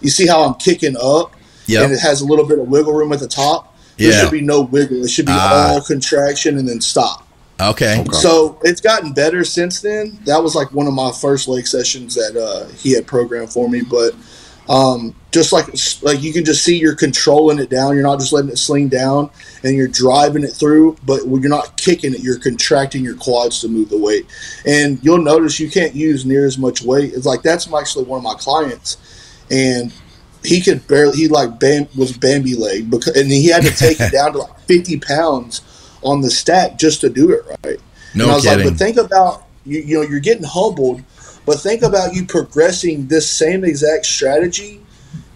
You see how I'm kicking up? Yep. And it has a little bit of wiggle room at the top. Yeah. There should be no wiggle. It should be all contraction and then stop. Okay. So it's gotten better since then. That was like one of my first leg sessions that he had programmed for me. But just like you can just see you're controlling it down. You're not just letting it sling down and you're driving it through. But when you're not kicking it, you're contracting your quads to move the weight. And you'll notice you can't use near as much weight. It's like that's actually one of my clients. And he could barely, he like was Bambi leg, because, and he had to take it down to like 50 pounds on the stack just to do it right. No and I was kidding. Like, but think about, you know, you're getting humbled, but think about you progressing this same exact strategy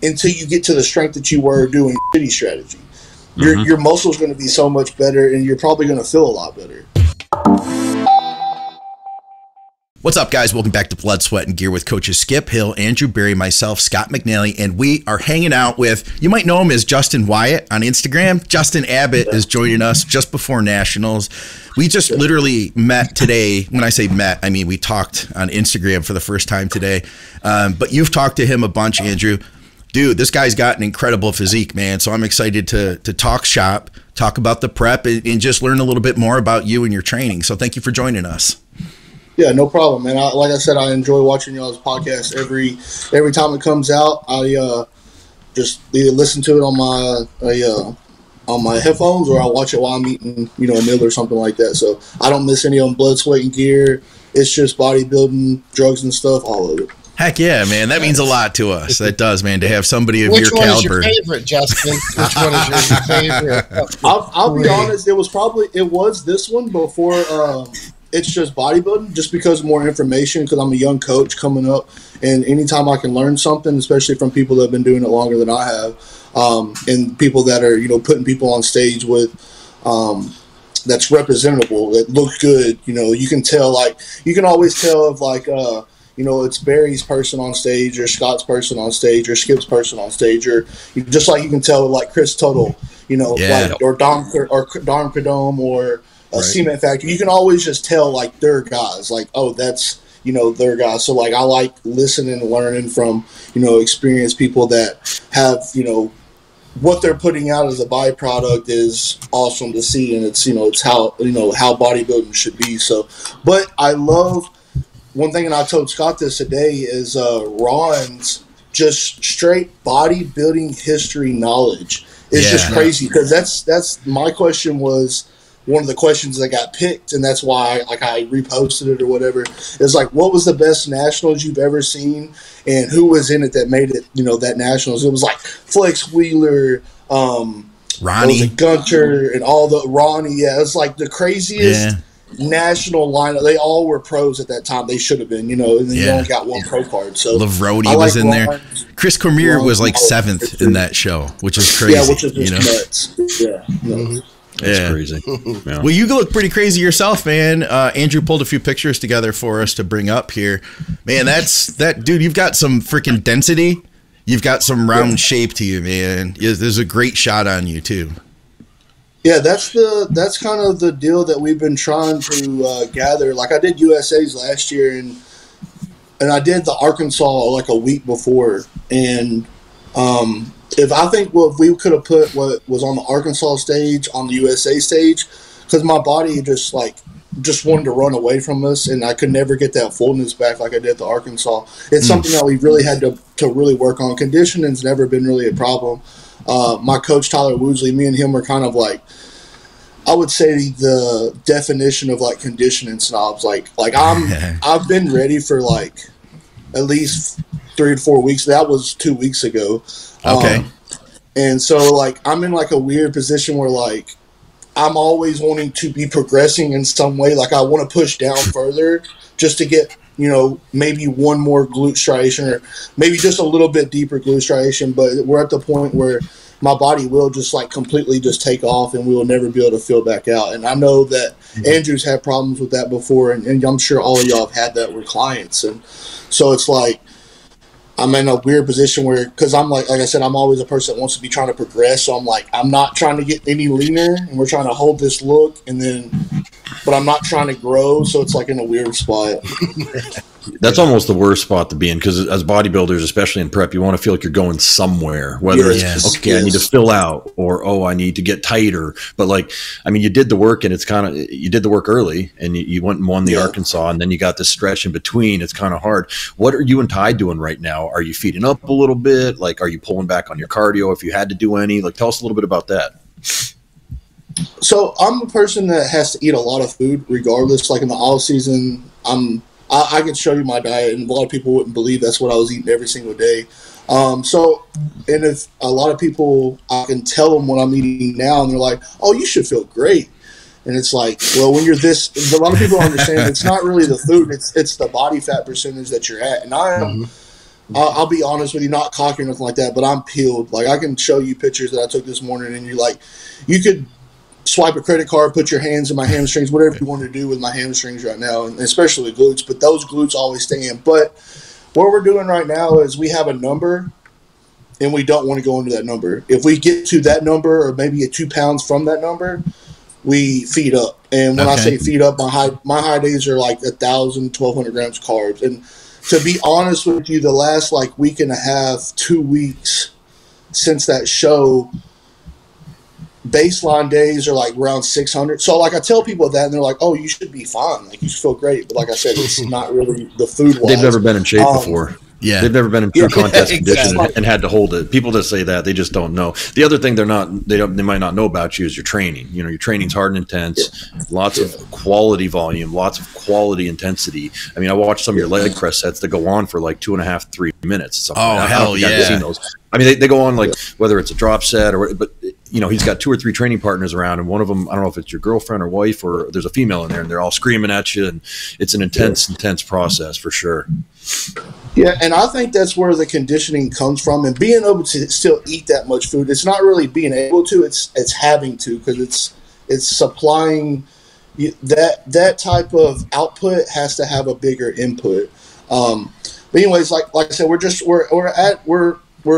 until you get to the strength that you were doing shitty strategy. Mm-hmm. Your muscle's going to be so much better and you're probably going to feel a lot better. What's up, guys? Welcome back to Blood, Sweat, and Gear with coaches Skip Hill, Andrew Berry, myself, Scott McNally, and we are hanging out with, you might know him as Justin Wyatt on Instagram. Justin Abbott is joining us just before Nationals. We just literally met today. When I say met, I mean we talked on Instagram for the first time today. But you've talked to him a bunch, Andrew. Dude, this guy's got an incredible physique, man. So I'm excited to talk shop, talk about the prep, and just learn a little bit more about you and your training. So thank you for joining us. Yeah, no problem, man. Like I said, I enjoy watching y'all's podcast every time it comes out. I just either listen to it on my headphones, or I watch it while I'm eating, you know, a meal or something like that. So I don't miss any on Blood, Sweat, and Gear. It's just bodybuilding, drugs, and stuff, all of it. Heck yeah, man! That means a lot to us. That does, man. To have somebody of your caliber. Which one is your favorite, Justin? Which one is your favorite? I'll be honest. It was this one before. It's just bodybuilding, just because of more information, because I'm a young coach coming up, and anytime I can learn something, especially from people that have been doing it longer than I have, and people that are, you know, putting people on stage with that's representable, that look good. You know, you can tell, like, you can always tell if, like, you know, it's Barry's person on stage or Scott's person on stage or Skip's person on stage, or just like you can tell, like, Chris Tuttle, you know, yeah. Like, or Don Perdom or a right. Cement factory. You can always just tell, like, their guys, like, oh, that's, you know, their guys. So, like, I like listening and learning from, you know, experienced people that have, you know, what they're putting out as a byproduct is awesome to see. And it's, you know, it's how, you know, how bodybuilding should be. So, but I love one thing, and I told Scott this today, is Ron's just straight bodybuilding history knowledge. It's just crazy, because that's my question was, one of the questions that got picked, and that's why, like, I reposted it or whatever, is like, what was the best Nationals you've ever seen, and who was in it that made it, you know, that Nationals? It was like Flex Wheeler, Ronnie, Gunter, and all the Ronnie. Yeah, it's like the craziest national lineup. They all were pros at that time. They should have been, you know, and then you only got one pro card. So LaVrode was in there. Chris Cormier was like seventh in that show, which is crazy. Yeah, which is just nuts. Yeah. Mm-hmm. That's crazy. Yeah. Well, you look pretty crazy yourself, man. Andrew pulled a few pictures together for us to bring up here. Man, that dude, you've got some freaking density. You've got some round shape to you, man. There's a great shot on you too. Yeah, that's kind of the deal that we've been trying to gather. Like, I did USA's last year, and I did the Arkansas like a week before, and if we could have put what was on the Arkansas stage on the USA stage, because my body just wanted to run away from us, and I could never get that fullness back like I did the Arkansas. It's something that we really had to really work on. Conditioning's never been really a problem. My coach Tyler Woosley, me and him were kind of like, I would say, the definition of like conditioning snobs. Like I've been ready for like at least 3 to 4 weeks. That was 2 weeks ago. Okay. And so, like, I'm in like a weird position where, like, I'm always wanting to be progressing in some way. Like, I want to push down further just to get, you know, maybe one more glute striation, or maybe just a little bit deeper glute striation. But we're at the point where my body will just like completely just take off, and we will never be able to fill back out. And I know that Andrew's had problems with that before, and I'm sure all of y'all have had that with clients. And so it's like, I'm in a weird position where, because I'm like I said, I'm always a person that wants to be trying to progress. So I'm like, I'm not trying to get any leaner, and we're trying to hold this look, but I'm not trying to grow. So it's like in a weird spot. That's almost the worst spot to be in, because as bodybuilders, especially in prep, you want to feel like you're going somewhere, whether it's, okay, I need to fill out, or, oh, I need to get tighter. But like, I mean, you did the work, and it's kind of, you did the work early, and you went and won the Arkansas, and then you got this stretch in between. It's kind of hard. What are you and Ty doing right now? Are you feeding up a little bit? Like, are you pulling back on your cardio if you had to do any? Like, tell us a little bit about that. So I'm a person that has to eat a lot of food regardless. Like in the off season, I can show you my diet, and a lot of people wouldn't believe that's what I was eating every single day. And if a lot of people, I can tell them what I'm eating now, and they're like, oh, you should feel great. And it's like, well, when you're this, a lot of people don't understand it's not really the food, it's the body fat percentage that you're at. And I am, I'll be honest with you, not cocky or nothing like that, but I'm peeled. Like I can show you pictures that I took this morning, and you're like, you could swipe a credit card, put your hands in my hamstrings, whatever you want to do with my hamstrings right now, and especially glutes. But those glutes always stay in. But what we're doing right now is we have a number, and we don't want to go into that number. If we get to that number, or maybe get 2 pounds from that number, we feed up. And when I say feed up, my high days are like 1,000, 1,200 grams carbs. And to be honest with you, the last like week and a half, 2 weeks since that show, baseline days are like around 600. So like I tell people that, and they're like, oh, you should be fine, like you should feel great. But like I said, it's not really the food wise. They've never been in shape before. Yeah, they've never been in true contest condition and had to hold it. People that say that, they just don't know. The other thing they might not know about you is your training. You know, your training's hard and intense, lots of quality volume, lots of quality intensity. I mean, I watched some of your leg press sets that go on for like 2.5–3 minutes. Oh, hell yeah. I mean, they go on like whether it's a drop set or, but you know, he's got 2 or 3 training partners around, and one of them, I don't know if it's your girlfriend or wife, or there's a female in there, and they're all screaming at you, and it's an intense process for sure. Yeah, and I think that's where the conditioning comes from, and being able to still eat that much food. It's not really being able to, it's having to, because it's supplying that type of output has to have a bigger input. But anyways, like I said, we're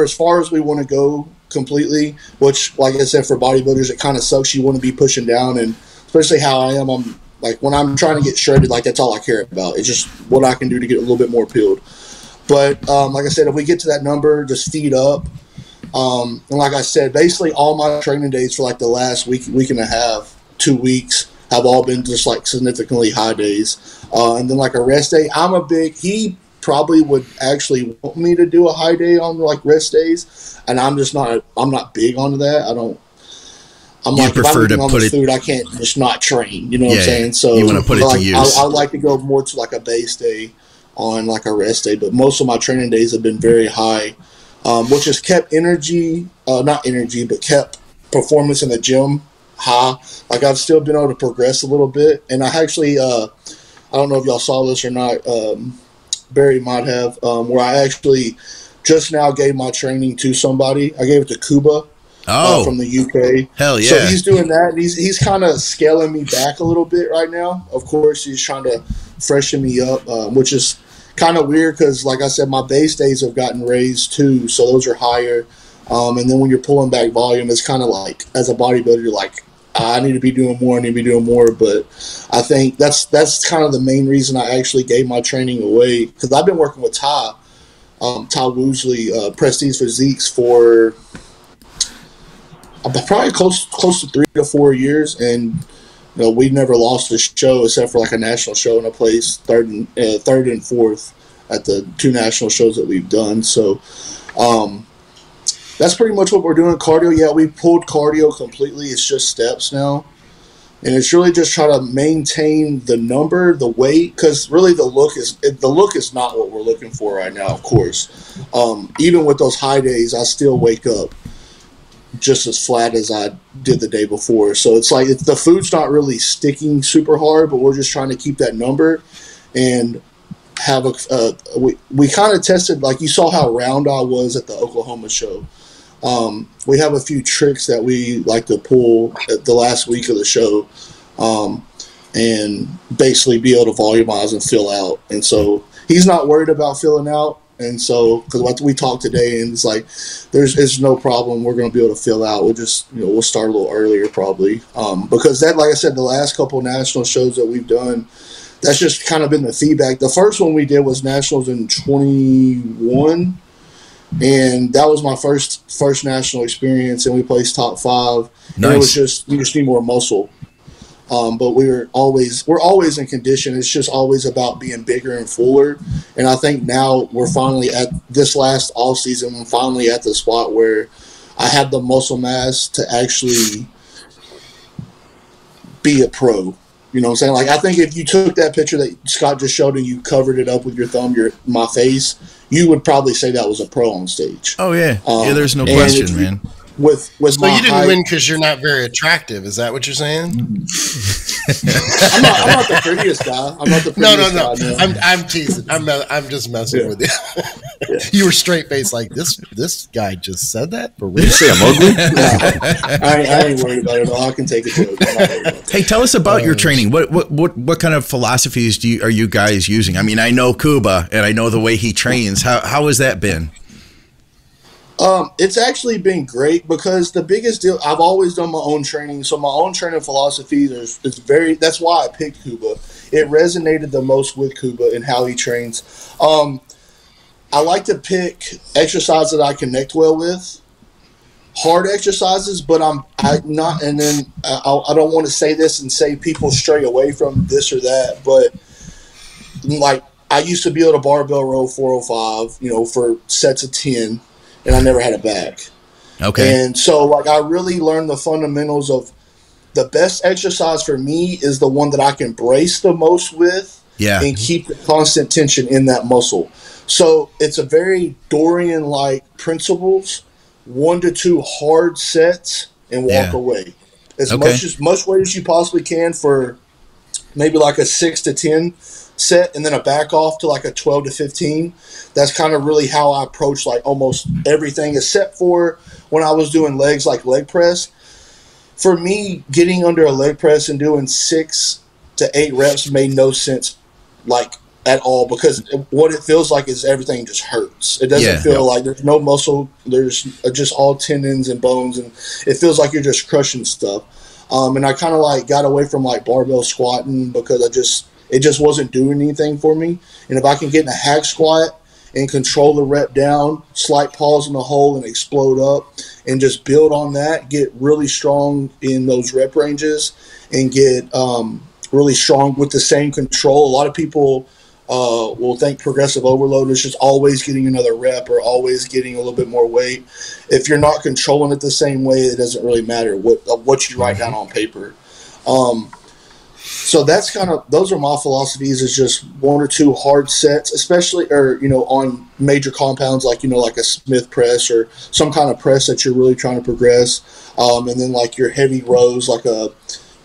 as far as we want to go completely, which, like I said, for bodybuilders, it kind of sucks. You want to be pushing down, and especially how I am, I'm like, when I'm trying to get shredded, like that's all I care about. It's just what I can do to get a little bit more peeled. But like I said, if we get to that number, just feed up. And like I said, basically all my training days for like the last week and a half, 2 weeks, have all been just like significantly high days. And then like a rest day, he probably would actually want me to do a high day on like rest days, and I'm not big on that. I prefer to put it food, I can't just not train, you know what I'm saying? So you want to put it to use. I like to go more to like a base day on like a rest day, but most of my training days have been very high, which has kept kept performance in the gym high. Like I've still been able to progress a little bit, and I actually I don't know if y'all saw this or not, Barry might have, where I actually just now gave my training to somebody. I gave it to Kuba from the UK. Hell yeah. So he's doing that, and he's kind of scaling me back a little bit right now. Of course, he's trying to freshen me up, which is kind of weird because, like I said, my base days have gotten raised too, so those are higher. And then when you're pulling back volume, it's kind of like, as a bodybuilder, you're like, I need to be doing more, but I think that's kind of the main reason I actually gave my training away, because I've been working with Ty Woosley, Prestige Physiques, for probably close to 3 to 4 years, and you know, we've never lost a show except for like a national show, and I placed third and fourth at the 2 national shows that we've done. So that's pretty much what we're doing. Cardio, yeah, we pulled cardio completely. It's just steps now. And it's really just try to maintain the number, the weight, because really the look is not what we're looking for right now, of course. Even with those high days, I still wake up just as flat as I did the day before. So it's like the food's not really sticking super hard, but we're just trying to keep that number. And have we kind of tested, like you saw how round I was at the Oklahoma show. We have a few tricks that we like to pull at the last week of the show, and basically be able to volumize and fill out. And so he's not worried about filling out. And so, because what we talked today, and it's like, it's no problem. We're going to be able to fill out. We'll just, you know, we'll start a little earlier probably, because that, like I said, the last couple national shows that we've done, that's just kind of been the feedback. The first one we did was Nationals in 21, and that was my first national experience, and we placed top 5. Nice. And it was just, we just need more muscle. But we're always in condition. It's just always about being bigger and fuller. And I think now we're finally at this last off season. I'm finally at the spot where I have the muscle mass to actually be a pro. You know what I'm saying? Like, I think if you took that picture that Scott just showed and you covered it up with your thumb, my face, you would probably say that was a pro on stage. Oh yeah, yeah. There's no question, man. So you didn't win because you're not very attractive. Is that what you're saying? I'm not the prettiest guy. I'm not the prettiest guy. No. I'm teasing. I'm just messing with you. Yeah. You were straight faced like this guy just said that for real. Did you say I'm ugly? No, I ain't worried about it. I can take a joke. Hey, tell us about your training. What kind of philosophies are you guys using? I mean, I know Kuba and I know the way he trains. How has that been? It's actually been great because the biggest deal, I've always done my own training. So my own training philosophy, that's why I picked Kuba. It resonated the most with Kuba and how he trains. I like to pick exercises that I connect well with, hard exercises, but I don't want to say this and say people stray away from this or that, but like I used to be able to barbell row 405, you know, for sets of 10. And I never had it back. Okay. And so, like, I really learned the fundamentals of the best exercise for me is the one that I can brace the most with and keep the constant tension in that muscle. So it's a very Dorian-like principles, 1 to 2 hard sets and walk away. As much weight as you possibly can for maybe like a 6 to 10 set, and then a back off to like a 12 to 15. That's kind of really how I approach like almost everything, except for when I was doing legs, like leg press. For me, getting under a leg press and doing 6 to 8 reps made no sense like at all, because what it feels like is everything just hurts. It doesn't feel like there's no muscle. There's just all tendons and bones, and it feels like you're just crushing stuff. And I kind of like got away from like barbell squatting because it just wasn't doing anything for me. And if I can get in a hack squat and control the rep down, slight pause in the hole and explode up and just build on that, get really strong in those rep ranges and get really strong with the same control. A lot of people will think progressive overload is just always getting another rep or always getting a little bit more weight. If you're not controlling it the same way, it doesn't really matter what you write down on paper. So that's kind of, those are my philosophies, is just 1 or 2 hard sets, especially, or, you know, on major compounds, like, you know, like a Smith press or some kind of press that you're really trying to progress. And then like your heavy rows, like a,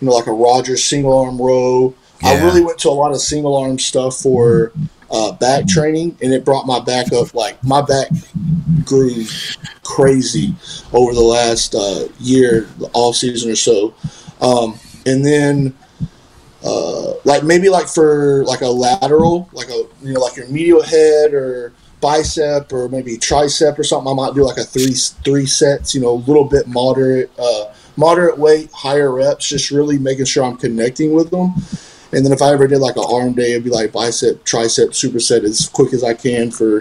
you know, like a Roger single arm row. Yeah. I really went to a lot of single arm stuff for back training, and it brought my back up. Like my back grew crazy over the last year, the off season or so. And then, like maybe like for like a lateral, like a, you know, like your medial head or bicep or maybe tricep or something, I might do like a three sets, you know, a little bit moderate weight, higher reps, just really making sure I'm connecting with them. And then if I ever did like an arm day, it'd be like bicep, tricep, superset as quick as I can for,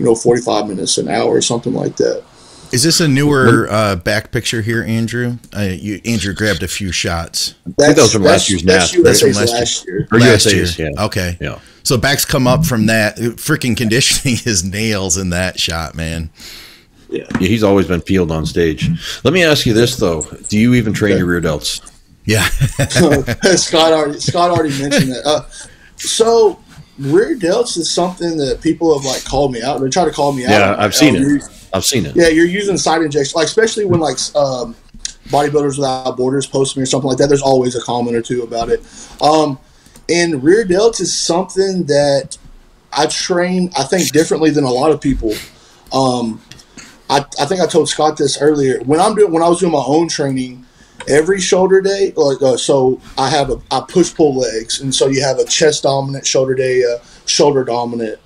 you know, 45 minutes, an hour or something like that. Is this a newer back picture here, Andrew? Andrew grabbed a few shots. I think those from last year's match. That's from last year. Or USA's, yeah. Okay. Yeah. So back's come up from that. Freaking conditioning his nails in that shot, man. Yeah. He's always been peeled on stage. Let me ask you this, though. Do you even train your rear delts? Yeah. Scott already mentioned that. So rear delts is something that people have like called me out. They try to call me out. Yeah, I've seen it. Yeah, you're using side injections, like especially when like Bodybuilders Without Borders post me or something like that. There's always a comment or two about it. And rear delts is something that I train, I think, differently than a lot of people. I think I told Scott this earlier. When I was doing my own training, every shoulder day, like so I push pull legs, and so you have a chest dominant shoulder day, shoulder dominant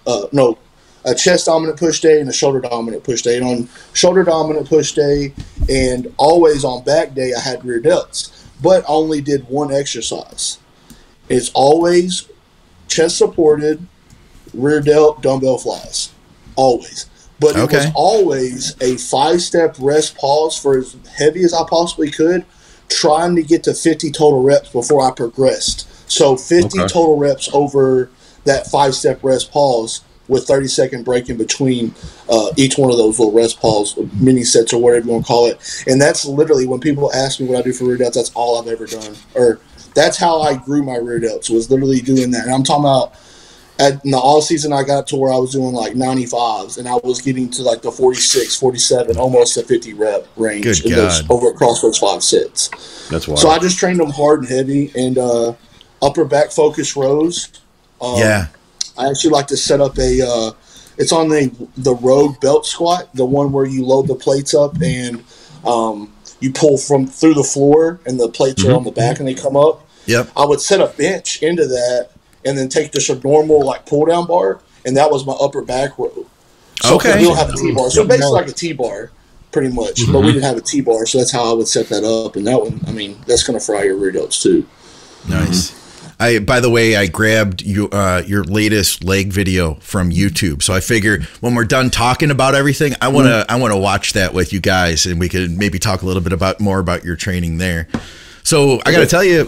a chest dominant push day and a shoulder dominant push day. And on shoulder dominant push day and always on back day, I had rear delts, but only did one exercise. It's always chest supported rear delt dumbbell flies, always. But it was always a 5-step rest pause for as heavy as I possibly could, trying to get to 50 total reps before I progressed. So 50 total reps over that 5-step rest pause with 30-second break in between each one of those little rest pause, mini sets or whatever you want to call it. And that's literally when people ask me what I do for rear delts, that's all I've ever done. Or that's how I grew my rear delts, was literally doing that. And I'm talking about in the all season I got to where I was doing like 95s, and I was getting to like the 46, 47, almost the 50 rep range across those 5 sets. That's wild. So I just trained them hard and heavy, and upper back focus rows. Yeah. I actually like to set up a it's on the Rogue belt squat, the one where you load the plates up and you pull from through the floor and the plates are on the back and they come up. Yep. I would set a bench into that and then take just a normal like pull down bar, and that was my upper back row. So we don't have a T bar. So basically like a T bar pretty much. But we didn't have a T bar, so that's how I would set that up. And that one, I mean, that's gonna fry your rear delts too. Nice. By the way, I grabbed you, your latest leg video from YouTube. So I figure when we're done talking about everything, I want to watch that with you guys, and we could maybe talk a little bit more about your training there. So I got to tell you,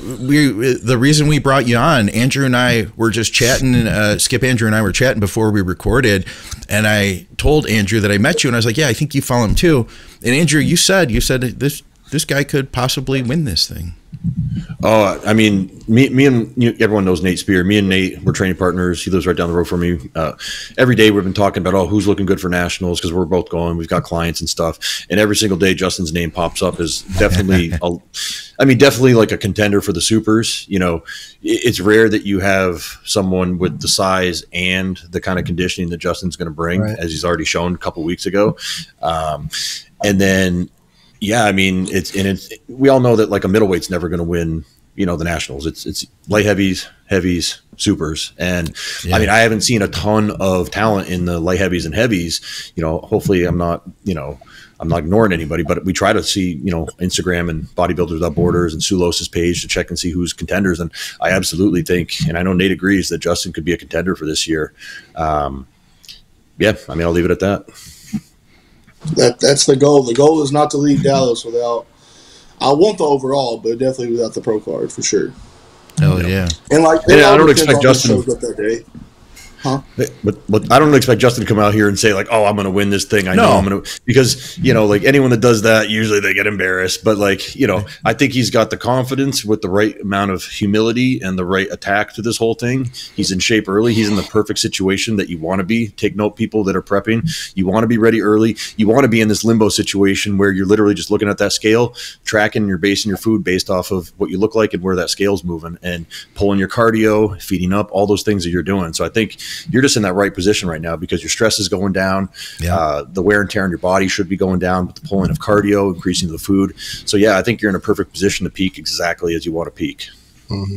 the reason we brought you on, Andrew and I were just chatting, Skip, Andrew and I were chatting before we recorded, and I told Andrew that I met you, and I was like, yeah, I think you follow him too. And Andrew, you said this guy could possibly win this thing. Oh, I mean, me and everyone knows Nate Spear. Me and Nate, we're training partners. He lives right down the road from me. Every day we've been talking about, oh, who's looking good for nationals, because we're both going. We've got clients and stuff. And every single day Justin's name pops up as definitely, definitely like a contender for the supers. You know, it's rare that you have someone with the size and the kind of conditioning that Justin's going to bring, as he's already shown a couple weeks ago. And then – yeah, I mean, we all know that like a middleweight's never going to win, you know, the nationals. It's light heavies, heavies, supers. And I mean, I haven't seen a ton of talent in the light heavies and heavies. You know, hopefully I'm not ignoring anybody, but we try to see, you know, Instagram and Bodybuilders Without Borders and Sulos's page to check and see who's contenders. And I absolutely think, and I know Nate agrees, that Justin could be a contender for this year. Yeah, I mean, I'll leave it at that. That's the goal. The goal is not to leave Dallas without – I want the overall, but definitely without the pro card for sure. Hell yeah. And like, I don't expect Justin – But I don't expect Justin to come out here and say like, oh, I'm going to win this thing. I know I'm going to – because, you know, like anyone that does that, usually they get embarrassed. But like, you know, I think he's got the confidence with the right amount of humility and the right attack to this whole thing. He's in shape early. He's in the perfect situation that you want to be. Take note, people that are prepping. You want to be ready early. You want to be in this limbo situation where you're literally just looking at that scale, tracking your base and your food based off of what you look like and where that scale's moving, and pulling your cardio, feeding up, all those things that you're doing. So I think you're just in that right position right now because your stress is going down. Yeah. The wear and tear on your body should be going down with the pulling of cardio, increasing the food. So, yeah, I think you're in a perfect position to peak exactly as you want to peak. Mm-hmm.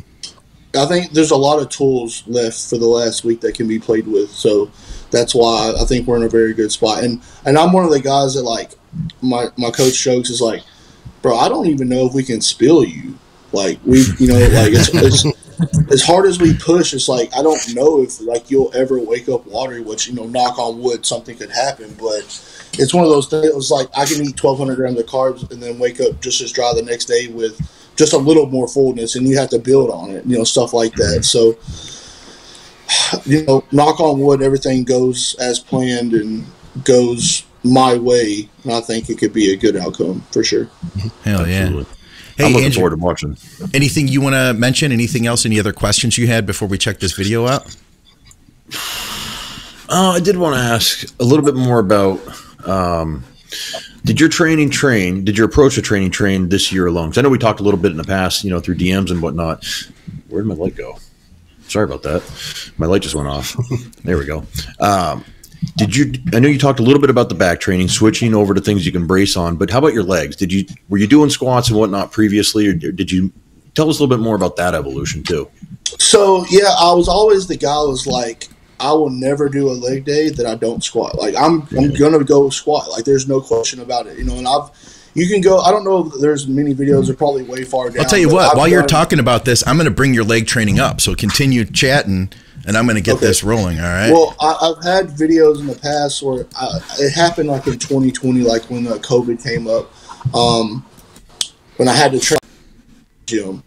I think there's a lot of tools left for the last week that can be played with. So that's why I think we're in a very good spot. And I'm one of the guys that, like, my coach jokes is like, bro, I don't even know if we can spill you. Like, it's as hard as we push, it's like I don't know if like you'll ever wake up watery, which, you know, knock on wood, something could happen. But it's one of those things. It was like I can eat 1,200 grams of carbs and then wake up just as dry the next day with just a little more fullness, and you have to build on it, you know, stuff like that. So, you know, knock on wood, everything goes as planned and goes my way, and I think it could be a good outcome for sure. Hell yeah. Absolutely. Hey, I'm looking forward to watching. Anything you want to mention? Anything else? Any other questions you had before we check this video out? I did want to ask a little bit more about did your approach to training train this year alone? Because I know we talked a little bit in the past, you know, through DMs and whatnot. Where did my light go? Sorry about that. My light just went off. There we go. I know you talked a little bit about the back training, switching over to things you can brace on, but how about your legs? Were you doing squats and whatnot previously, or did you tell us a little bit more about that evolution too? So yeah, I was always the guy who was like, I will never do a leg day that I don't squat. Like I'm gonna go squat. Like there's no question about it, you know. And you can go. I don't know if there's many videos. They're probably way far down. I'll tell you what. While you're talking about this, I'm gonna bring your leg training up. So continue chatting. and I'm going to get this rolling, all right? Well, I've had videos in the past where it happened like in 2020, like when COVID came up, when I had to train gym.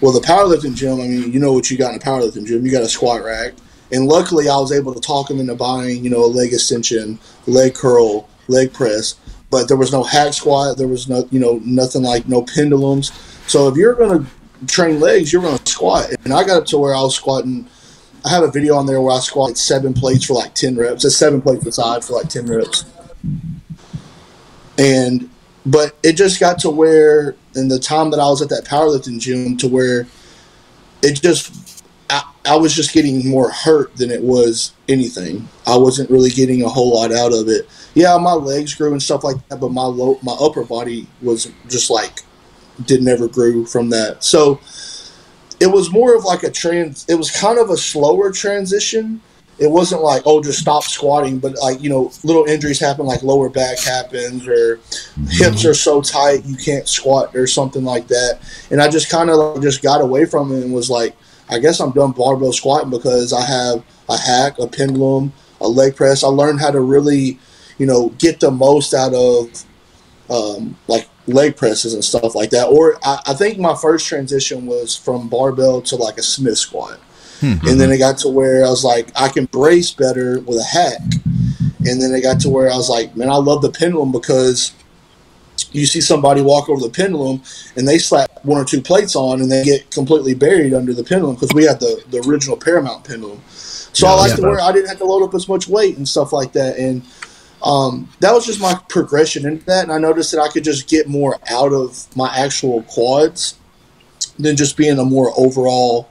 Well, the powerlifting gym, I mean, you know what you got in a powerlifting gym. You got a squat rack. And luckily, I was able to talk them into buying, you know, a leg extension, leg curl, leg press. But there was no hack squat. There was no, you know, nothing like no pendulums. So if you're going to train legs, you're going to squat. And I got up to where I was squatting. I had a video on there where I squatted 7 plates for like 10 reps. It's 7 plates aside for like 10 reps. And but it just got to where in the time that I was at that powerlifting gym to where it just I was just getting more hurt than it was anything. I wasn't really getting a whole lot out of it. Yeah, my legs grew and stuff like that, but my upper body was just like didn't ever grew from that. So it was more of like a it was kind of a slower transition. It wasn't like, oh, just stop squatting, but like, you know, little injuries happen, like lower back happens or hips are so tight you can't squat or something like that. And I just kind of like just got away from it and was like, I guess I'm done barbell squatting because I have a hack, a pendulum, a leg press. I learned how to really, you know, get the most out of like leg presses and stuff like that. Or I think my first transition was from barbell to like a Smith squat. And then it got to where I was like, I can brace better with a hack. And then it got to where I was like, man, I love the pendulum because you see somebody walk over the pendulum and they slap 1 or 2 plates on and they get completely buried under the pendulum because we had the original Paramount pendulum. So yeah, I liked where I didn't have to load up as much weight and stuff like that. And that was just my progression into that. And I noticed that I could just get more out of my actual quads than just being a more overall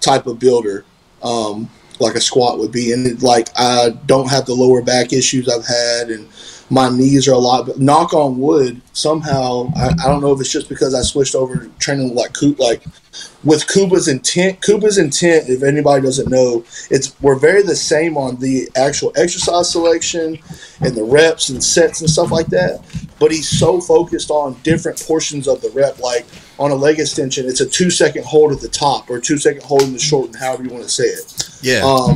type of builder, like a squat would be. And it, like, I don't have the lower back issues I've had, and my knees are a lot, but knock on wood, somehow, I don't know if it's just because I switched over to training like with Kuba's intent. Kuba's intent, if anybody doesn't know, we're very the same on the actual exercise selection and the reps and sets and stuff like that, but he's so focused on different portions of the rep. Like on a leg extension, it's a 2-second hold at the top or 2-second hold in the shorten, however you want to say it. Yeah.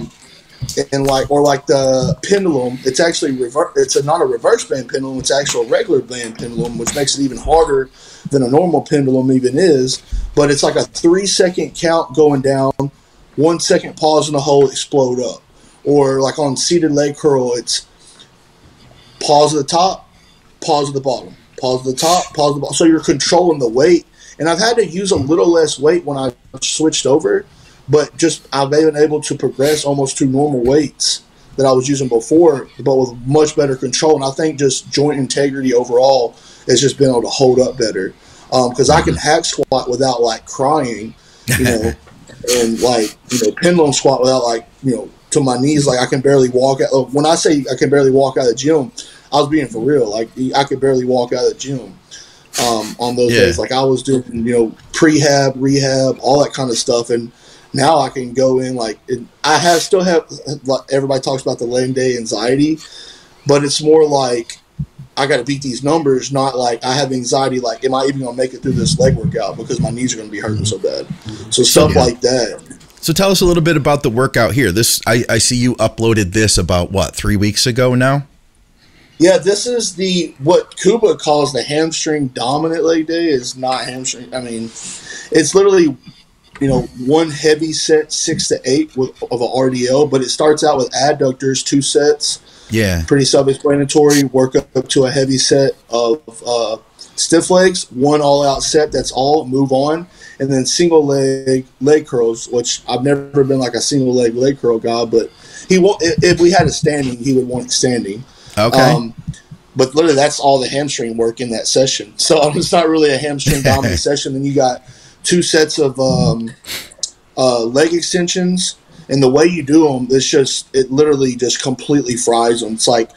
And like, or like the pendulum, it's actually not a reverse band pendulum, it's actual regular band pendulum, which makes it even harder than a normal pendulum even is. But it's like a 3-second count going down, 1 second pause in the hole, explode up. Or like on seated leg curl, it's pause at the top, pause at the bottom, pause at the top, pause at the bottom. So you're controlling the weight. And I've had to use a little less weight when I switched over. But just I've been able to progress almost to normal weights that I was using before, but with much better control. And I think just joint integrity overall has just been able to hold up better because I can hack squat without like crying, you know, and like, you know, pendulum squat without like, you know, to my knees. Like I can barely walk out. When I say I can barely walk out of the gym, I was being for real. Like I could barely walk out of the gym. On those days, like I was doing, you know, prehab, rehab, all that kind of stuff. And now I can go in like I still have like, everybody talks about the laying day anxiety, but it's more like I got to beat these numbers, not like I have anxiety like am I even going to make it through this leg workout because my knees are going to be hurting so bad. So stuff like that. So tell us a little bit about the workout here. This I see you uploaded this about what, 3 weeks ago now? Yeah, this is the what Kuba calls the hamstring dominant leg day. It's not hamstring. I mean, it's literally, you know, 1 heavy set, 6 to 8 of a RDL, but it starts out with adductors, 2 sets. Yeah. Pretty self-explanatory. Work up to a heavy set of stiff legs, 1 all-out set. That's all. Move on. And then single leg curls, which I've never been like a single leg curl guy, but he won't, if we had it standing, he would want it standing. Okay. But literally that's all the hamstring work in that session. So it's not really a hamstring dominant session. Then you got 2 sets of leg extensions, and the way you do them, it's just it literally just completely fries them. It's like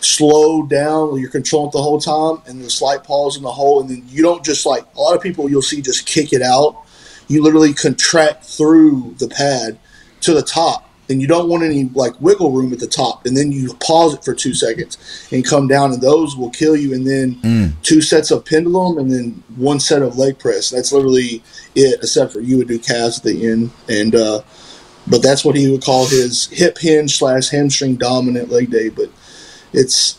slow down, you're controlling it the whole time, and the slight pause in the hole, and then you don't just like a lot of people you'll see just kick it out. You literally contract through the pad to the top, and you don't want any like wiggle room at the top, and then you pause it for 2 seconds and come down, and those will kill you. And then 2 sets of pendulum and then 1 set of leg press. That's literally it, except for you would do calves at the end. And But that's what he would call his hip hinge / hamstring dominant leg day. But it's,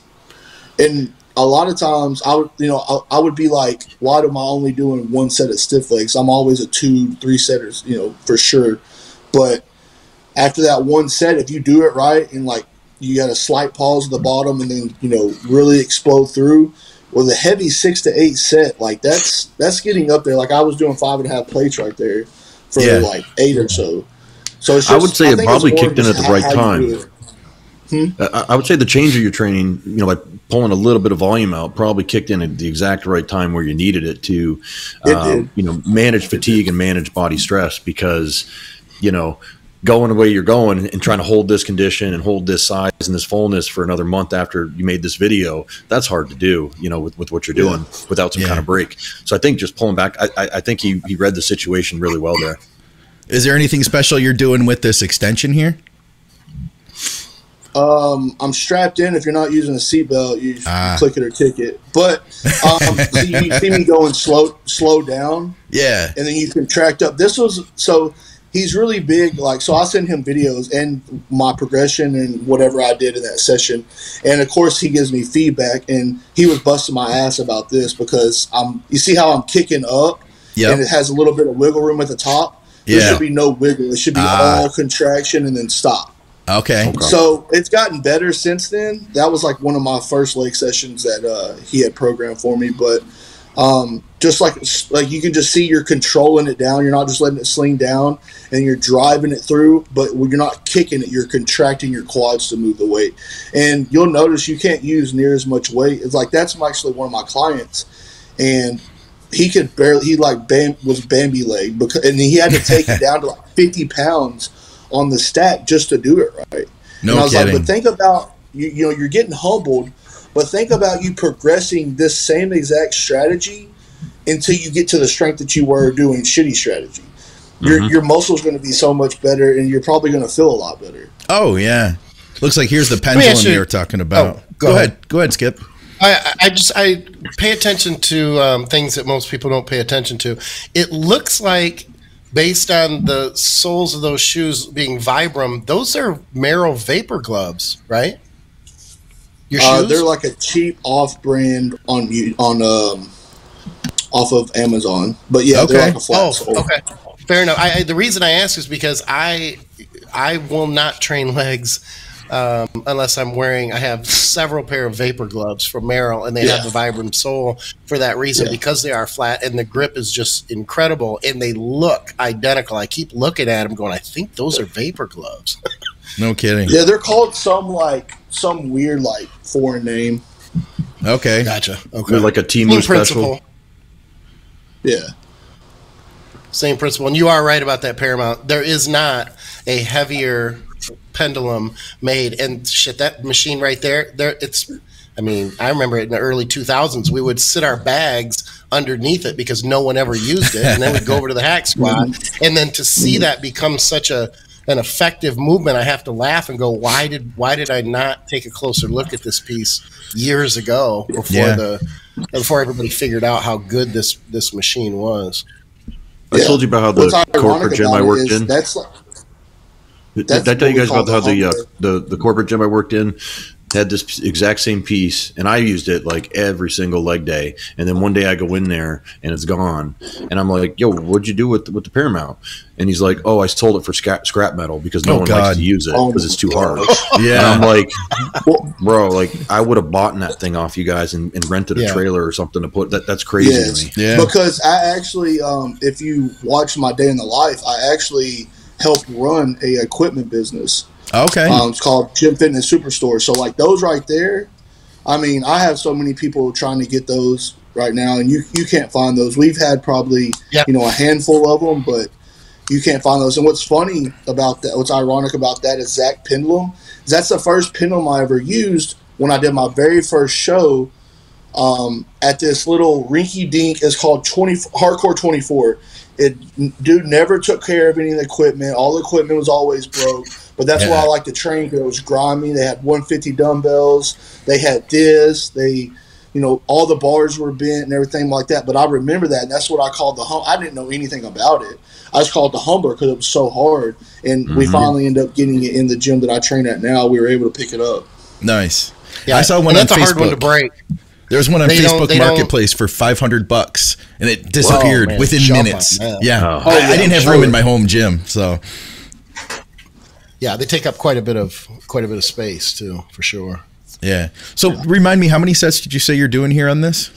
and a lot of times I would, you know, I would be like, why am I only doing one set of stiff legs? I'm always a 2-3 setters, you know, for sure. But after that one set, if you do it right and like you got a slight pause at the bottom and then, you know, really explode through with a heavy 6 to 8 set, like that's getting up there. Like I was doing 5.5 plates right there for like 8 or so. So it's just, I would say it probably kicked in at the right time. I would say the change of your training, you know, like pulling a little bit of volume out, probably kicked in at the exact right time where you needed it to, you know, manage fatigue and manage body stress. Because, you know, going the way you're going and trying to hold this condition and hold this size and this fullness for another month after you made this video, that's hard to do, you know, with what you're doing without some kind of break. So I think just pulling back, I think he read the situation really well there. Is there anything special you're doing with this extension here? I'm strapped in. If you're not using a seatbelt, you click it or kick it. But so you see me going slow down. Yeah. And then you contract up. This was, so he's really big. Like, so I send him videos and my progression and whatever I did in that session. And of course he gives me feedback, and he was busting my ass about this because you see how I'm kicking up and it has a little bit of wiggle room at the top. There should be no wiggle. It should be all contraction and then stop. Okay. So it's gotten better since then. That was like one of my first leg sessions that he had programmed for me. But just like you can just see you're controlling it down. You're not just letting it sling down and you're driving it through. But when you're not kicking it, you're contracting your quads to move the weight. And you'll notice you can't use near as much weight. It's like that's actually one of my clients. And he could barely – he like was Bambi leg. And he had to take it down to like 50 pounds on the stack just to do it right. No kidding. And I was like, but think about, you know, you're getting humbled, but think about you progressing this same exact strategy until you get to the strength that you were doing shitty strategy. Your muscle's going to be so much better, and you're probably going to feel a lot better. Oh, yeah. Looks like here's the pendulum you were talking about. Oh, go ahead. Go ahead, Skip. I pay attention to things that most people don't pay attention to. It looks like, based on the soles of those shoes being Vibram, those are Merrell Vapor gloves, right? Your shoes? They're like a cheap off-brand off of Amazon, but yeah, they're like a flat sole. Okay, fair enough. The reason I ask is because I will not train legs unless I'm wearing. I have several pair of Vapor gloves from Merrell, and they have the Vibram sole for that reason because they are flat and the grip is just incredible, and they look identical. I keep looking at them, going, "I think those are Vapor gloves." No kidding. Yeah, they're called some weird like foreign name. Okay, gotcha. Okay, like a Timu special. Yeah, same principle, and you are right about that. Paramount, there is not a heavier pendulum made, and shit, that machine right there, it's, I mean, I remember it in the early 2000s, we would sit our bags underneath it because no one ever used it, and then we'd go over to the hack squad, and then to see that become such an effective movement, I have to laugh and go, why did I not take a closer look at this piece years ago before everybody figured out how good this machine was. I told you about how the corporate gym I worked in. That's like, did I tell you guys about how the corporate gym I worked in had this exact same piece, and I used it like every single leg day. And then one day I go in there and it's gone, and I'm like, "Yo, what'd you do with the Paramount?" And he's like, "Oh, I sold it for scrap metal because no one likes to use it because it's too hard." And I'm like, "Bro, like I would have bought that thing off you guys and rented a trailer or something to put that." That's crazy to me. Yeah, because I actually, if you watch my day in the life, I actually helped run a equipment business. Okay. It's called Gym Fitness Superstore. So like those right there, I mean, I have so many people trying to get those right now, and you can't find those. We've had probably you know, a handful of them, but you can't find those. And what's funny about that, what's ironic about that exact pendulum is that's the first pendulum I ever used when I did my very first show at this little rinky dink. It's called Hardcore 24. Dude never took care of any of the equipment. All the equipment was always broke. But that's why I like to train, because it was grimy. They had 150 dumbbells. They had this. They you know, all the bars were bent and everything like that. But I remember that, and that's what I called the hump. I didn't know anything about it. I just called it the humbler because it was so hard. And we finally ended up getting it in the gym that I train at now. We were able to pick it up. Nice. Yeah, I saw one on Facebook. That's a hard one to break. There's one on Facebook Marketplace for $500, and it disappeared within minutes. Yeah. Oh. Oh, yeah, I didn't have room in my home gym, so. Yeah, they take up quite a bit of space too, for sure. Yeah. So remind me, how many sets did you say you're doing here on this?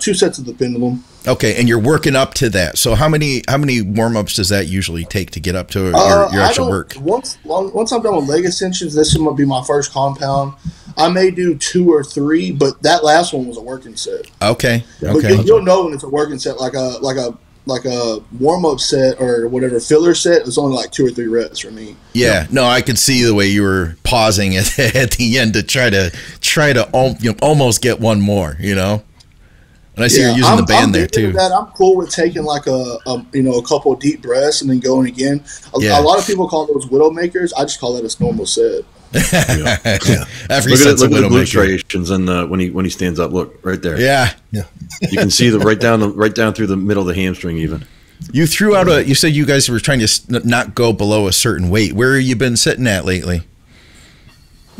2 sets of the pendulum. Okay, and you're working up to that. So how many warm-ups does that usually take to get up to your actual work? Once I'm done with leg extensions, this might be my first compound. I may do 2 or 3, but that last one was a working set. Okay. But you'll know when it's a working set, like a warm-up set or whatever filler set. It was only like 2 or 3 reps for me. Yeah, no, I could see the way you were pausing at the end to try to almost get one more, you know. And I see you're using the band there too. That. I'm cool with taking like a couple of deep breaths and then going again. A lot of people call those widow makers. I just call that a normal set. Look at the glute striations and when he stands up. Look right there. Yeah, yeah. You can see the right down through the middle of the hamstring even. You threw out You said you guys were trying to not go below a certain weight. Where have you been sitting at lately?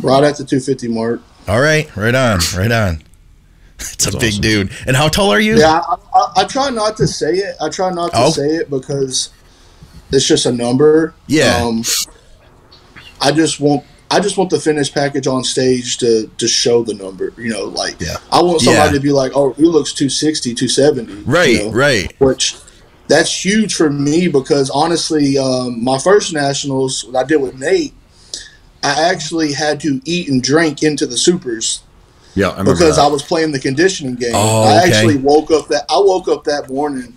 Right at the 250 mark. All right, right on. It's a big dude. And how tall are you? Yeah, I try not to say it. I try not to say it because it's just a number. Yeah. I just want the finished package on stage to show the number. You know, like I want somebody to be like, oh, he looks 260, 270. Right, you know? Right. Which that's huge for me because honestly, my first nationals that I did with Nate, I actually had to eat and drink into the supers. Yeah, I remember because that. I was playing the conditioning game. Oh, I actually woke up that morning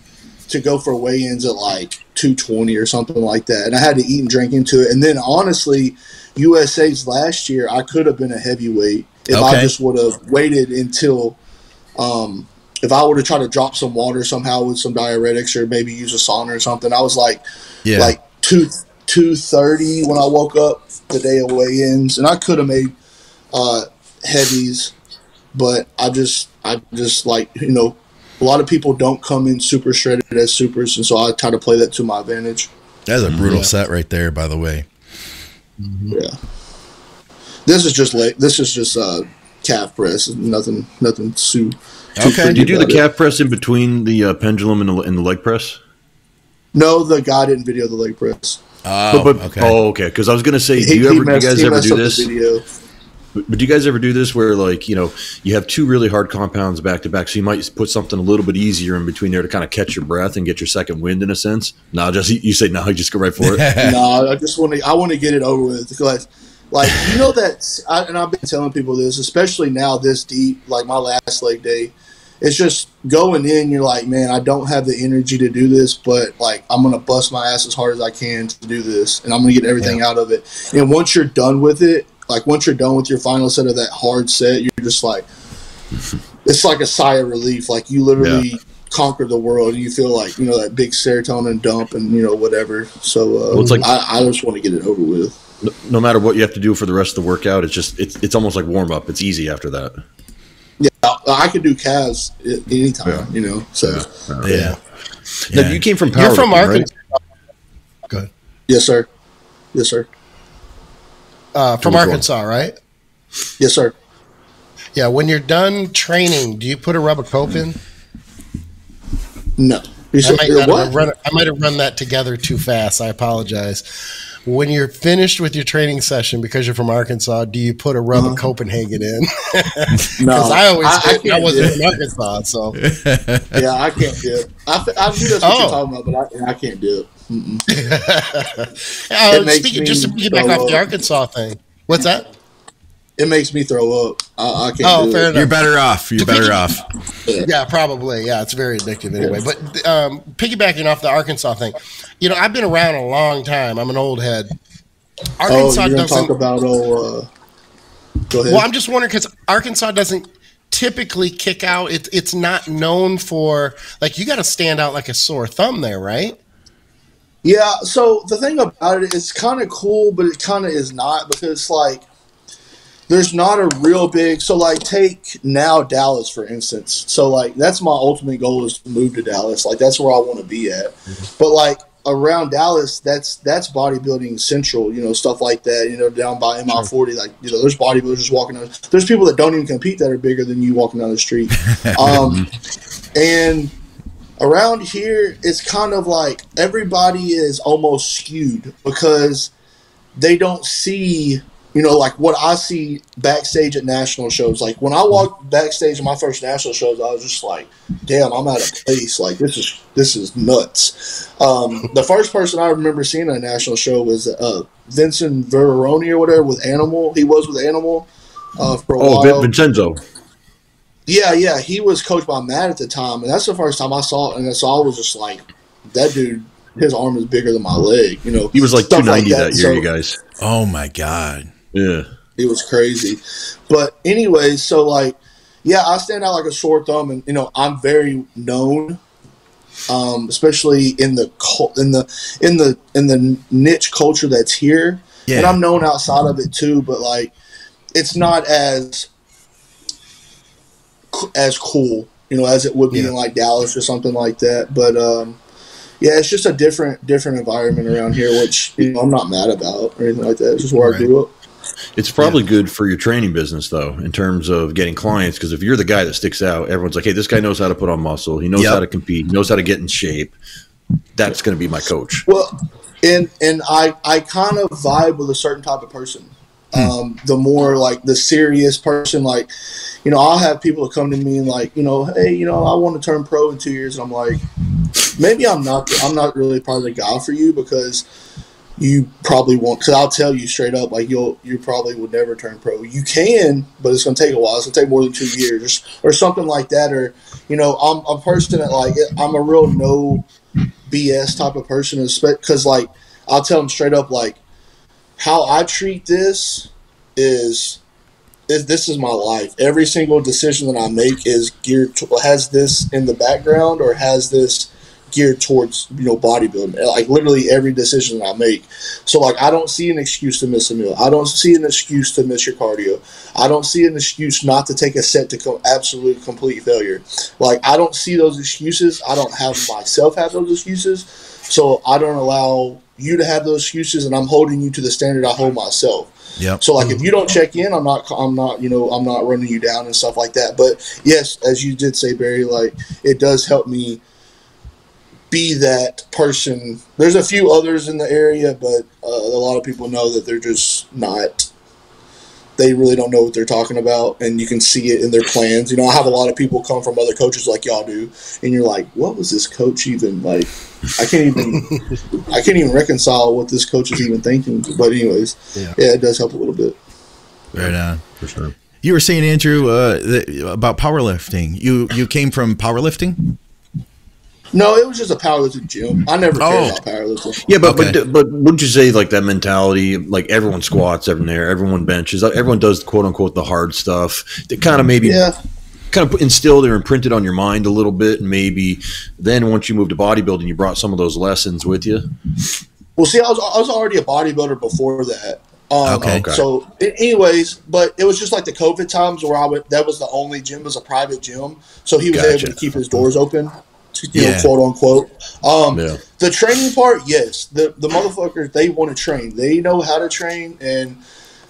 to go for weigh-ins at like 220 or something like that, and I had to eat and drink into it. And then honestly, USA's last year, I could have been a heavyweight if I just would have waited until if I were to try to drop some water somehow with some diuretics or maybe use a sauna or something. I was like 230 when I woke up the day of weigh-ins, and I could have made heavies. But I just like, you know, a lot of people don't come in super shredded as supers, and so I try to play that to my advantage. That's a brutal set right there, by the way. Yeah, this is just calf press. Nothing too. Okay. Did you do the calf press in between the pendulum and the leg press? No, the guy didn't video the leg press. Oh, okay. Because I was gonna say, do you guys ever do this? But do you guys ever do this where, like, you know, you have 2 really hard compounds back to back, so you might put something a little bit easier in between there to kind of catch your breath and get your second wind in a sense? No, just you say no, you just go right for it. No, I want to get it over with because, like, you know that, and I've been telling people this, especially now this deep, like my last leg day, it's just going in. You're like, man, I don't have the energy to do this, but like I'm gonna bust my ass as hard as I can to do this, and I'm gonna get everything out of it. And once you're done with it. Like, once you're done with your final set of that hard set, you're just like, it's like a sigh of relief. Like, you literally conquered the world. You feel like, you know, that big serotonin dump and, you know, whatever. So it's like, I just want to get it over with. No matter what you have to do for the rest of the workout, it's just, it's almost like warm up. It's easy after that. Yeah. I could do calves anytime, you know. So, yeah. Now, you came from Power. You're from Arkansas. Right? Go ahead. Yes, sir. From Arkansas, right? Yes, sir. Yeah, when you're done training, do you put a rub of cope in? No. I might have run that together too fast. I apologize. When you're finished with your training session, because you're from Arkansas, do you put a rub of Copenhagen in? No. Because I wasn't in Arkansas, so. Yeah, I can't do it. I knew that's what you're talking about, but I can't do it. Speaking, just to get back off the Arkansas thing. What's that? It makes me throw up. I can't fair enough. You're better off. Yeah, probably. Yeah, it's very addictive anyway. But piggybacking off the Arkansas thing, you know, I've been around a long time. I'm an old head. Arkansas doesn't talk about go ahead. Well, I'm just wondering because Arkansas doesn't typically kick out. It's not known for, like, you got to stand out like a sore thumb there, right? Yeah, so the thing about it, it's kind of cool, but it kind of is not because, like, there's not a real big, so like take now Dallas, for instance. So like, that's my ultimate goal is to move to Dallas. Like that's where I want to be at. Mm-hmm. But like around Dallas, that's bodybuilding central, you know, stuff like that, you know, down by MI40, like, you know, there's bodybuilders walking down. There's people that don't even compete that are bigger than you walking down the street. And around here, it's kind of like everybody is almost skewed because they don't see, you know, like what I see backstage at national shows. Like when I walked backstage in my first national shows, I was just like, damn, I'm out of place. Like this is nuts. The first person I remember seeing at a national show was Vincent Verroni or whatever with Animal. He was with Animal for a while. Oh, Vincenzo. Yeah, yeah. He was coached by Matt at the time, and that's the first time I saw it. And so I was just like, that dude, his arm is bigger than my leg. You know, he was like 290 like that year, so, you guys. Oh, my God. Yeah. It was crazy. But anyway, so like, yeah, I stand out like a sore thumb, and, you know, I'm very known, especially in the niche culture that's here. Yeah. And I'm known outside of it too, but like, it's not as cool, you know, as it would be in like Dallas or something like that. But yeah, it's just a different environment around here, which, you know, I'm not mad about or anything like that. It's just where I grew up. It's probably good for your training business, though, in terms of getting clients, because if you're the guy that sticks out, everyone's like, hey, this guy knows how to put on muscle. He knows how to compete. He knows how to get in shape. That's going to be my coach. Well, and I kind of vibe with a certain type of person. The more like the serious person, like, you know, I'll have people come to me and like, you know, hey, you know, I want to turn pro in 2 years. And I'm like, maybe I'm not really probably the guy for you, because you probably won't. Cause I'll tell you straight up, like you probably would never turn pro. You can, but it's going to take a while. It's going to take more than 2 years or something like that. Or, you know, I'm a person that like, I'm a real no BS type of person. Cause like, I'll tell them straight up, like, how I treat this is this is my life. Every single decision that I make is geared to, has this in the background or has this geared towards, you know, bodybuilding. Like literally every decision that I make. So like I don't see an excuse to miss a meal. I don't see an excuse to miss your cardio. I don't see an excuse not to take a set to absolute complete failure. Like I don't see those excuses. I don't have myself have those excuses. So I don't allow you to have those excuses, and I'm holding you to the standard I hold myself. Yeah. So like, if you don't check in, I'm not, you know, I'm not running you down and stuff like that. But yes, as you did say, Barry, like it does help me be that person. There's a few others in the area, but a lot of people know that they're just not, they really don't know what they're talking about, and you can see it in their plans. You know, I have a lot of people come from other coaches like y'all do, and you're like, what was this coach even like? I can't even reconcile what this coach is even thinking. But anyways, yeah, it does help a little bit. Right on, for sure. You were saying, Andrew, about powerlifting. You came from powerlifting? No, it was just a powerlifting gym. I never cared about powerlifting. Yeah, but wouldn't you say like that mentality, like everyone squats, everyone there, everyone benches, everyone does quote unquote the hard stuff. That kind of maybe kind of instilled or imprinted on your mind a little bit, and maybe then once you moved to bodybuilding, you brought some of those lessons with you. Well, see, I was already a bodybuilder before that. Okay. So, anyways, but it was just like the COVID times where I went. That was the only gym, was a private gym, so he was able to keep his doors open. You know, quote unquote. The training part, yes. The motherfuckers, they want to train. They know how to train, and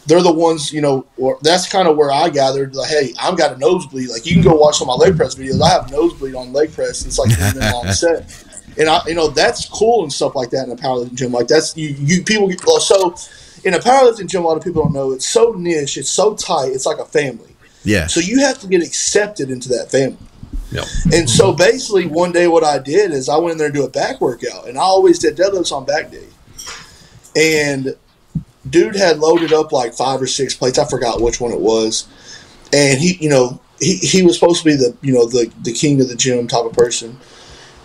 they're the ones, you know, or that's kind of where I gathered, like, hey, I've got a nosebleed. Like, you can go watch some of my leg press videos. I have nosebleed on leg press. It's like a long set. And, I, you know, that's cool and stuff like that in a powerlifting gym. Like, that's, you people, so in a powerlifting gym, a lot of people don't know, it's so niche, it's so tight, it's like a family. Yeah. So you have to get accepted into that family. Yep. And so basically one day what I did is I went in there and do a back workout, and I always did deadlifts on back day. And dude had loaded up like 5 or 6 plates. I forgot which one it was. And he, you know, he was supposed to be the, you know, the king of the gym type of person.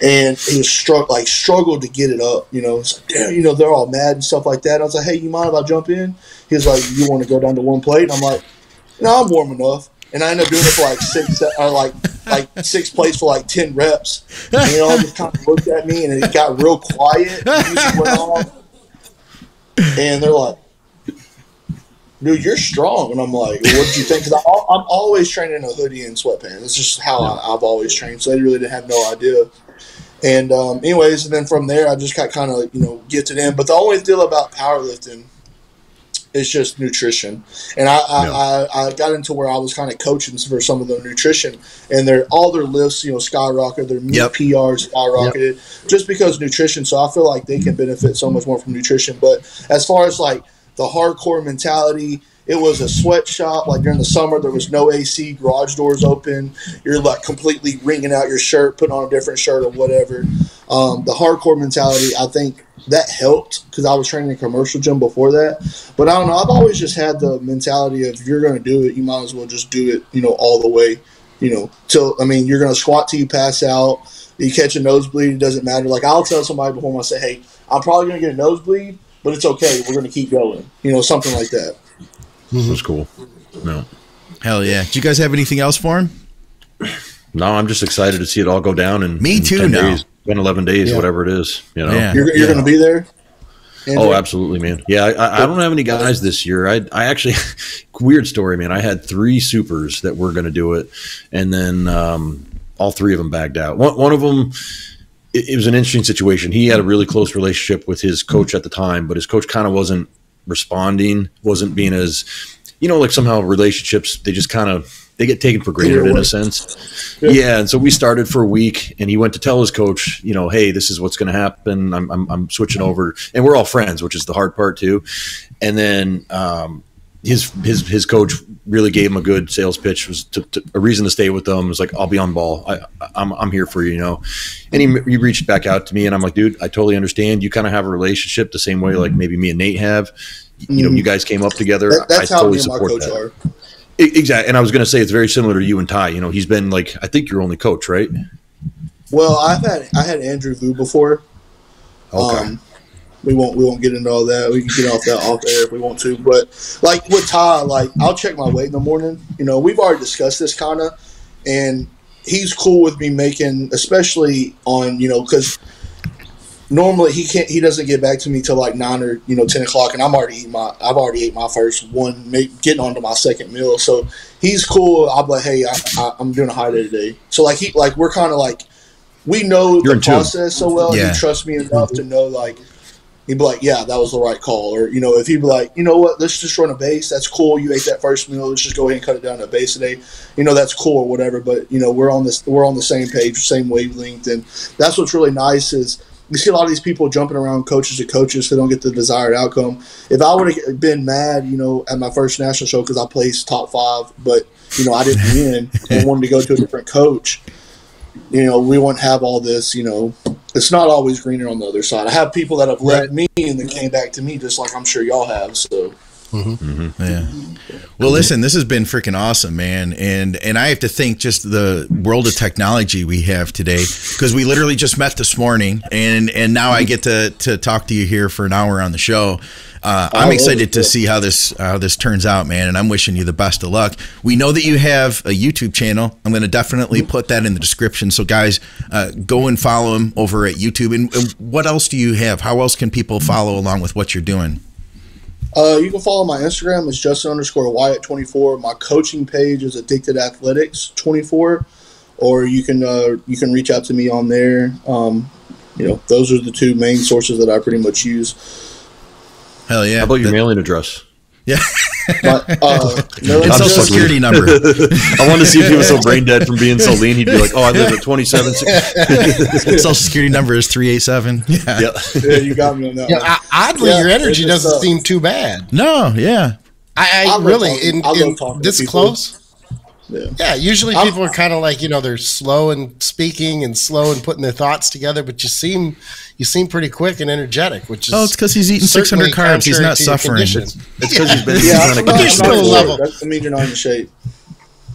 And he was struggled to get it up, you know. It's like, damn, you know, they're all mad and stuff like that. And I was like, hey, you mind if I jump in? He was like, you want to go down to one plate? And I'm like, no, I'm warm enough. And I ended up doing it for like six plates for like 10 reps. And they all just kind of looked at me, and it got real quiet. And they're like, dude, you're strong. And I'm like, what do you think? Because I'm always training in a hoodie and sweatpants. It's just how I've always trained. So they really didn't have no idea. And anyways, and then from there, I just got kind of, gifted in. But the only deal about powerlifting is just nutrition. And I got into where I was kind of coaching for some of the nutrition. And all their lifts, skyrocketed. Their PRs skyrocketed just because nutrition. So I feel like they can benefit so much more from nutrition. But as far as, like, the hardcore mentality, it was a sweatshop. Like, during the summer, there was no AC, garage doors open. You're, like, completely wringing out your shirt, putting on a different shirt or whatever. The hardcore mentality, I think that helped because I was training in a commercial gym before that. But I don't know. I've always just had the mentality of if you're going to do it, you might as well just do it, all the way, till, you're going to squat till you pass out. You catch a nosebleed, it doesn't matter. Like, I'll tell somebody before I say, hey, I'm probably going to get a nosebleed, but it's okay. We're going to keep going, something like that. That's cool. No, hell yeah. Do you guys have anything else for him? No, I'm just excited to see it all go down. And me too. Now, 10, 11 days, whatever it is. You're going to be there. Andrew? Oh, absolutely, man. Yeah, I don't have any guys this year. I actually, weird story, man. I had 3 supers that were going to do it, and then all 3 of them bagged out. One of them. It was an interesting situation. He had a really close relationship with his coach at the time, but his coach kind of wasn't responding, wasn't being as, like somehow relationships, they just kind of, they get taken for granted in a sense. Yeah. And so we started for a week, and he went to tell his coach, hey, this is what's going to happen. I'm switching over, and we're all friends, which is the hard part too. And then, his coach really gave him a good sales pitch, was a reason to stay with them. It was like, I'll be on ball. I'm here for you, And he reached back out to me, and I'm like, dude, I totally understand. You kind of have a relationship the same way, like maybe me and Nate have. You guys came up together. That's I how totally me and support my coach that. Are. Exactly, and I was going to say it's very similar to you and Ty. He's been like, I think your only coach, right? Well, I had Andrew Vu before. Okay. We won't get into all that. We can get off that off air if we want to. But like with Ty, like I'll check my weight in the morning. We've already discussed this kind of, and he's cool with me making, especially on because normally he doesn't get back to me till like 9 or 10 o'clock, and I've already ate my first one, getting onto my second meal. So he's cool. I'm like, hey, I'm doing a high day today. So like we're kind of like we know the process so well. Yeah. He trusts me enough to know like. He'd be like, yeah, that was the right call. Or, if he'd be like, you know what, let's just run a base. That's cool. You ate that first meal. Let's just go ahead and cut it down to a base today. That's cool or whatever. But, we're on the same page, same wavelength. And that's what's really nice is you see a lot of these people jumping around coaches to coaches so they don't get the desired outcome. If I would have been mad, at my first national show because I placed top 5, but, I didn't win and wanted to go to a different coach, we wouldn't have all this, It's not always greener on the other side. I have people that have left me and then came back to me, just like I'm sure y'all have. So, Well, listen, this has been freaking awesome, man. And I have to thank just the world of technology we have today, because we literally just met this morning, and now I get to talk to you here for an hour on the show. I'm excited to see how this turns out, man, and I'm wishing you the best of luck. We know that you have a YouTube channel. I'm going to definitely put that in the description. So, guys, go and follow him over at YouTube. And what else do you have? How else can people follow along with what you're doing? You can follow my Instagram. It's Justin_Wyatt24. My coaching page is Addicted Athletics24, or you can reach out to me on there. Those are the 2 main sources that I pretty much use. Hell yeah. How about your mailing address? Yeah. Social security number. I wanted to see if he was so brain dead from being so lean. He'd be like, oh, I live at 27. Social security number is 387. Yeah. Yeah, you got me on that. Yeah, oddly, your energy doesn't seem too bad. No, yeah. I really, in this close. Yeah, usually people are kind of like, they're slow in speaking and slow in putting their thoughts together, but you seem pretty quick and energetic, which is... Oh, it's because he's eating 600 carbs. He's not suffering. It's because he's been... There's still a level. That means you're not in shape.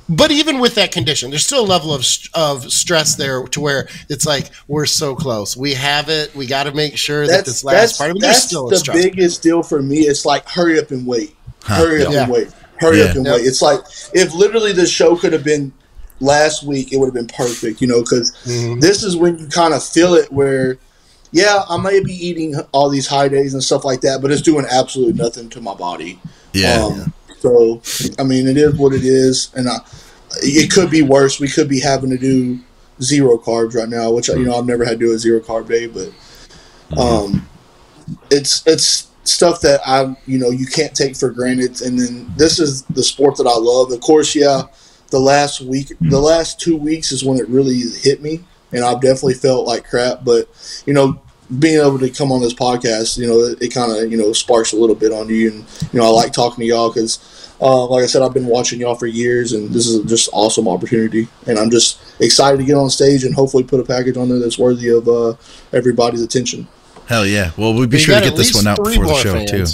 But even with that condition, there's still a level of stress there to where it's like, we're so close. We have it. We got to make sure that this last part... That's the biggest deal for me. It's like, hurry up and wait. Hurry up and wait. Hurry up and wait. It's like if literally the show could have been last week, it would have been perfect, because this is when you kind of feel it where, I may be eating all these high days and stuff like that, but it's doing absolutely nothing to my body. Yeah. So, I mean, it is what it is, and it could be worse. We could be having to do zero carbs right now, which, you know, I've never had to do a zero carb day, but it's stuff that I, you know, you can't take for granted. And then this is the sport that I love. Of course, yeah, the last 2 weeks is when it really hit me, and I've definitely felt like crap, but, you know, being able to come on this podcast, you know, it kind of, you know, sparks a little bit on you. And, you know, I like talking to y'all because, like I said, I've been watching y'all for years, and this is just an awesome opportunity. And I'm just excited to get on stage and hopefully put a package on there that's worthy of everybody's attention. Hell yeah. Well, we'll be sure to get this one out before the show, too.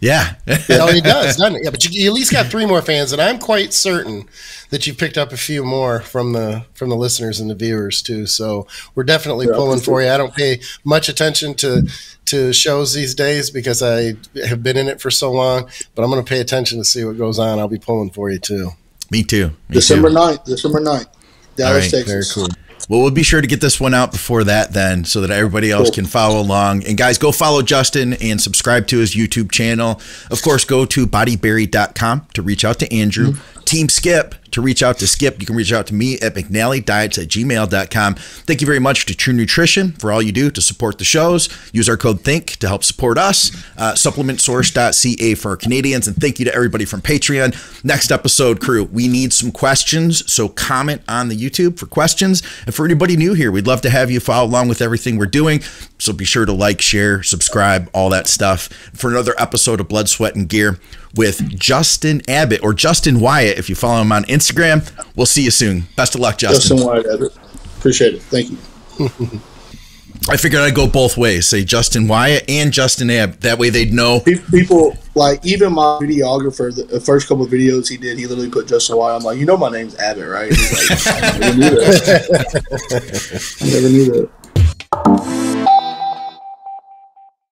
Yeah. Well, he does, doesn't it? Yeah, but you at least got 3 more fans, and I'm quite certain that you've picked up a few more from the listeners and the viewers too. So we're definitely pulling for you. I don't pay much attention to shows these days because I have been in it for so long, but I'm going to pay attention to see what goes on. I'll be pulling for you too. Me too. December 9th, Dallas, Texas. Very cool. Well, we'll be sure to get this one out before that then, so that everybody else can follow along. And guys, go follow Justin and subscribe to his YouTube channel. Of course, go to bodyberry.com to reach out to Andrew, Team Skip to reach out to Skip. You can reach out to me at McNallyDiets@gmail.com. Thank you very much to True Nutrition for all you do to support the shows. Use our code THINK to help support us. Supplementsource.ca for our Canadians. And thank you to everybody from Patreon. Next episode, crew, we need some questions. So comment on the YouTube for questions. And for anybody new here, we'd love to have you follow along with everything we're doing. So be sure to like, share, subscribe, all that stuff. For another episode of Blood, Sweat, and Gear with Justin Abbott, or Justin Wyatt if you follow him on Instagram. We'll see you soon. Best of luck, Justin. Justin Wyatt Abbott. Appreciate it. Thank you. I figured I'd go both ways. Say Justin Wyatt and Justin Abbott. That way they'd know. People, like, even my videographer, the first couple of videos he did, he literally put Justin Wyatt. I'm like, you know my name's Abbott, right? He's like, I never knew that. I never knew that.